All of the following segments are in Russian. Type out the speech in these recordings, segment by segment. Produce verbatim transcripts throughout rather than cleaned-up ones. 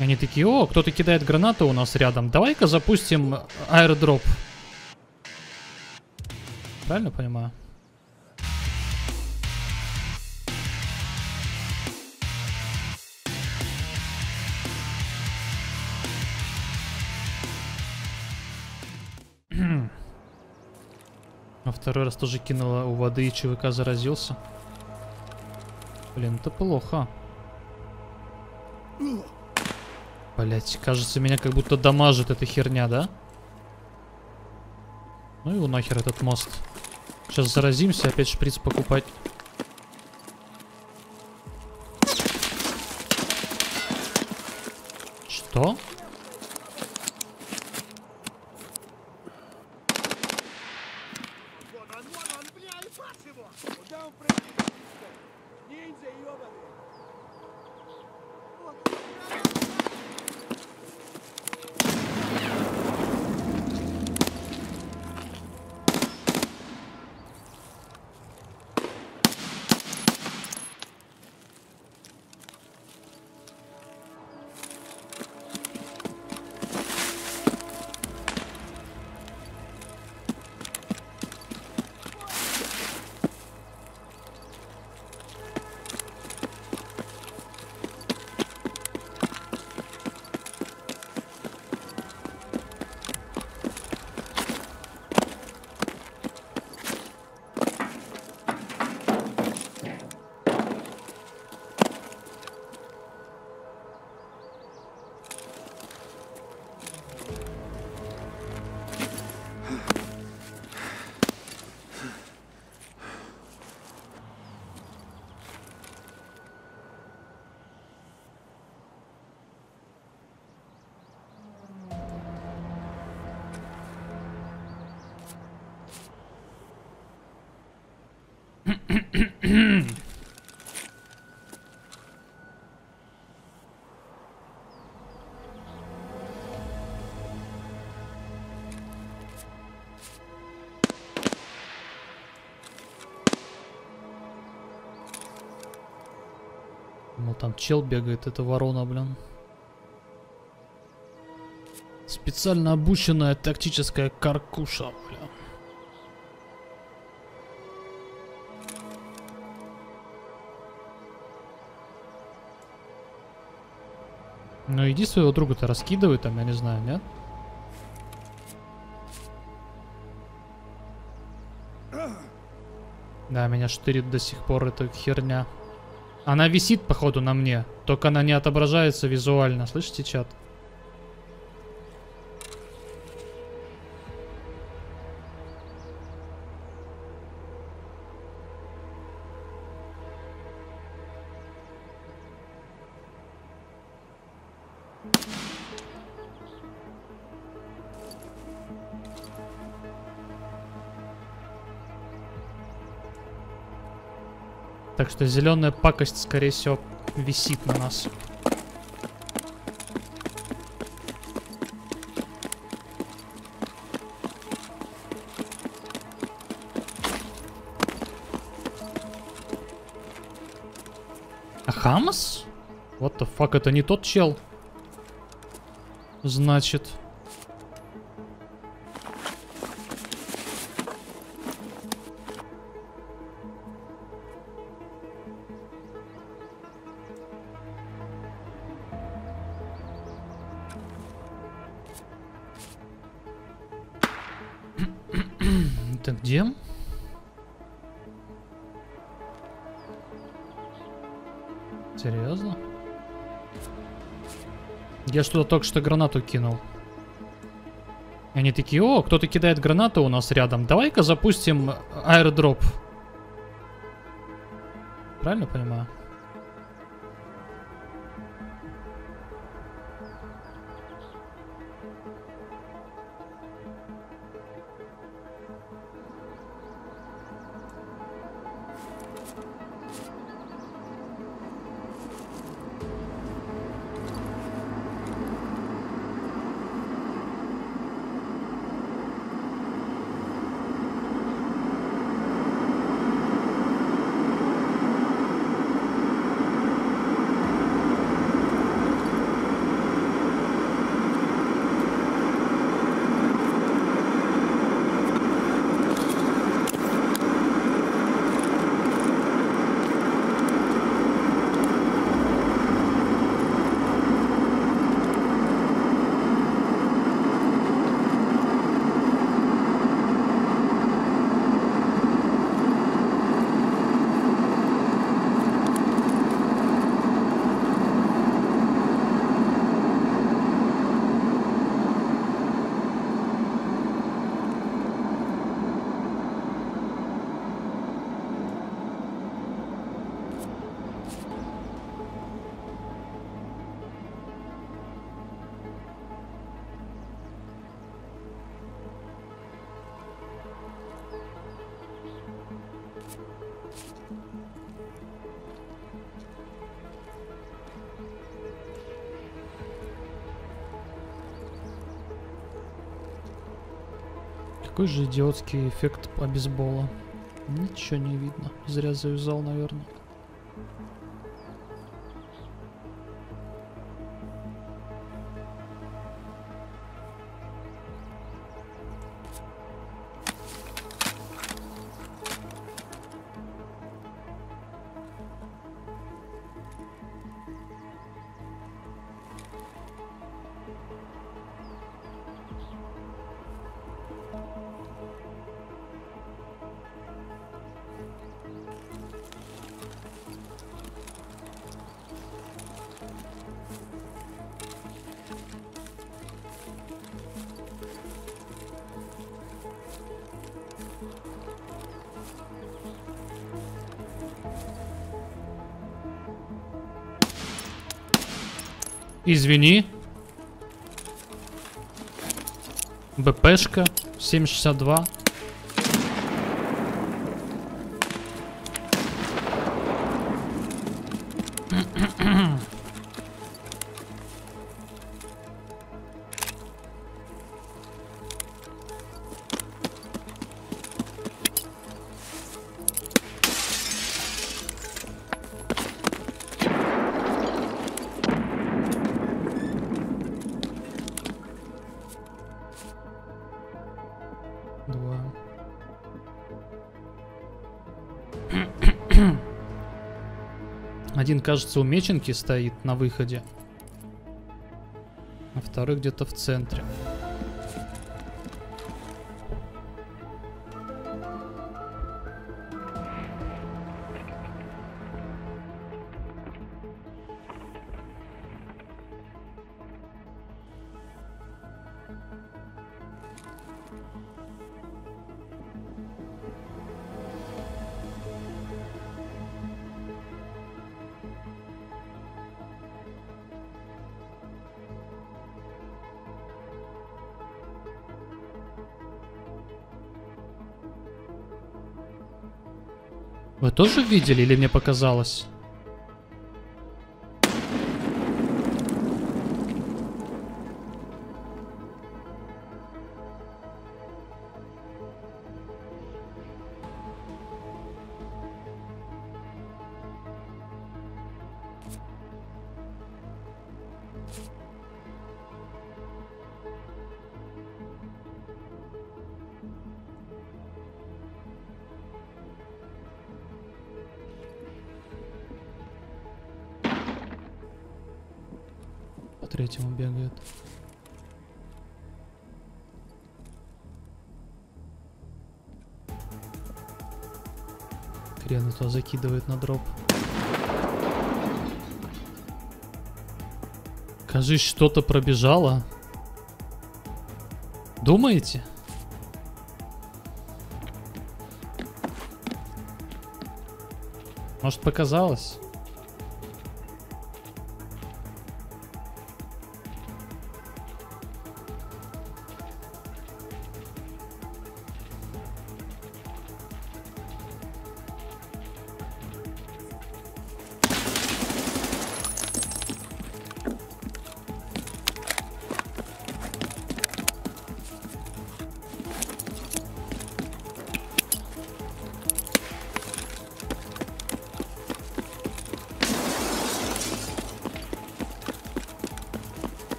Они такие: о, кто-то кидает гранату у нас рядом. Давай-ка запустим аирдроп. Правильно понимаю? А второй раз тоже кинула у воды, и ЧВК заразился. Блин, это плохо. Блять, кажется, меня как будто дамажит эта херня, да? Ну его нахер, этот мост. Сейчас заразимся, опять шприц покупать. Что? Ну там чел бегает, это ворона, блин. Специально обученная тактическая каркуша, блин. Ну иди своего друга-то раскидывай там, я не знаю, нет? Да, меня штырит до сих пор эта херня. Она висит, походу, на мне. Только она не отображается визуально. Слышите, чат? Так что зеленая пакость, скорее всего, висит на нас. А Хамас? What the fuck, это не тот чел? Значит... Где? Серьезно? Я что-то только что гранату кинул. И они такие: о, кто-то кидает гранату у нас рядом. Давай-ка запустим аирдроп. Правильно понимаю? Такой же идиотский эффект по бейсбола. Ничего не видно. Зря завязал, наверное. Извини. БПшка семь шестьдесят два. Один, кажется, у Меченки стоит на выходе, а второй где-то в центре. Вы тоже видели или мне показалось? Третьему бегает. Хрен туда закидывает на дроп. Кажись, что-то пробежало. Думаете? Может, показалось?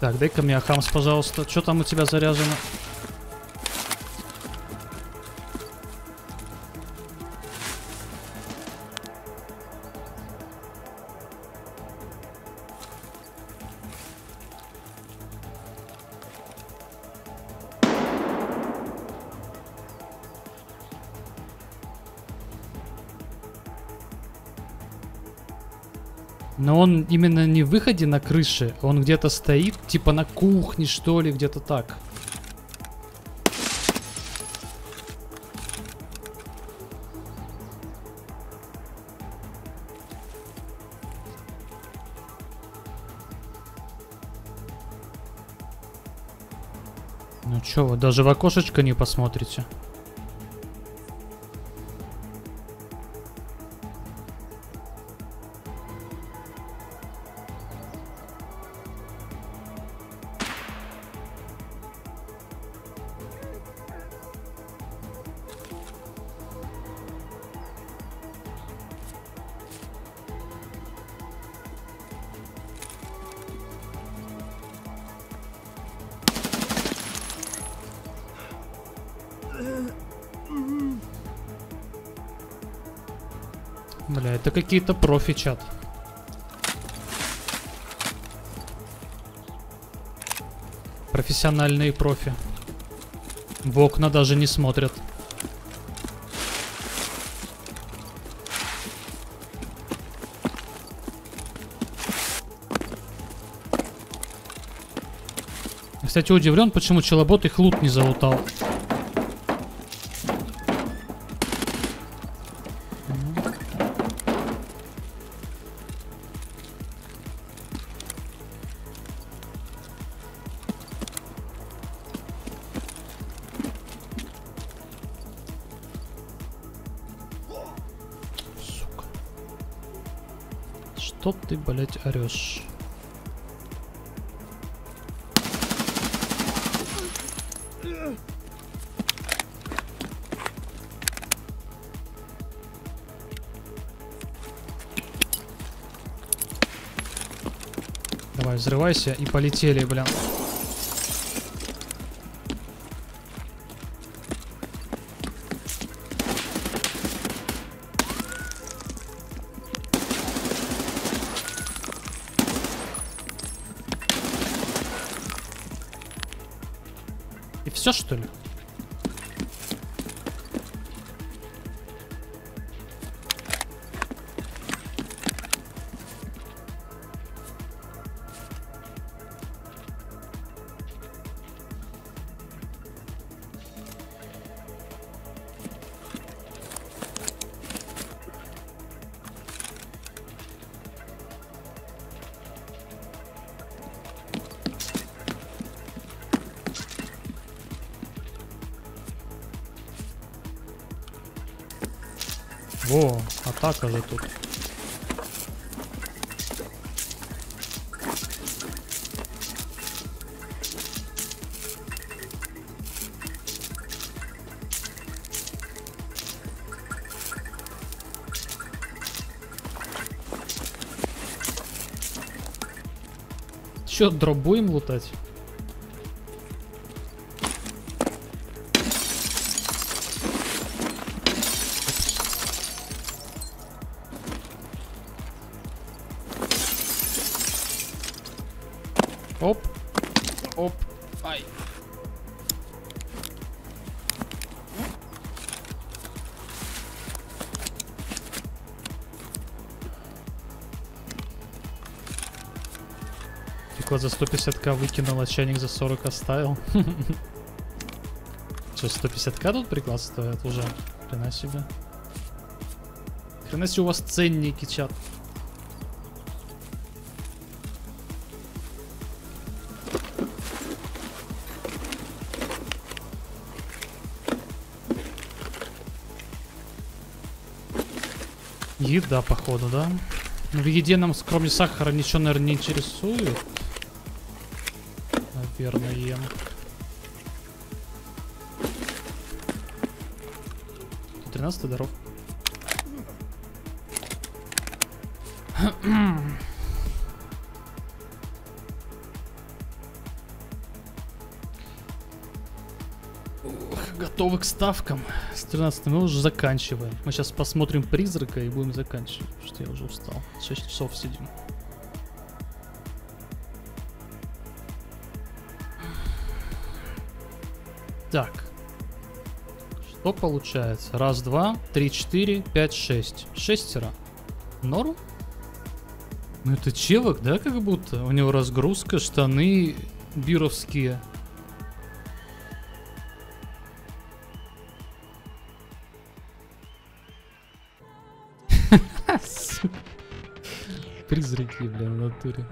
Так, дай-ка мне Ахамс, пожалуйста. Что там у тебя заряжено? Но он именно не в выходе на крыше, он где-то стоит, типа на кухне, что ли, где-то так. Ну чё, вы даже в окошечко не посмотрите? Бля, это какие-то профи чат. Профессиональные профи. В окна даже не смотрят. Кстати, удивлен, почему челобот их лут не залутал. Сука. Что ты, блять, орешь? Давай, взрывайся и полетели, бля. И все, что ли? Во, атака же тут. Чё, дроп будем лутать? Оп, оп, ай. Текла за сто пятьдесят ка выкинул, а чайник за сорок оставил. Что, сто пятьдесят ка тут приклад стоит уже? Хрена себе. Хрена себе у вас ценники, чат. Еда, походу, да? В еде нам, кроме сахара, ничего, наверное, не интересует. Наверное, ем. тринадцать дорог. Готовы к ставкам. С тринадцати мы уже заканчиваем. Мы сейчас посмотрим призрака и будем заканчивать, потому что я уже устал. шесть часов сидим. Так. Что получается? Раз, два, три, четыре, пять, шесть. Шестеро. Норм? Ну это челок, да, как будто? У него разгрузка, штаны бировские. Призраки, бля, в натуре.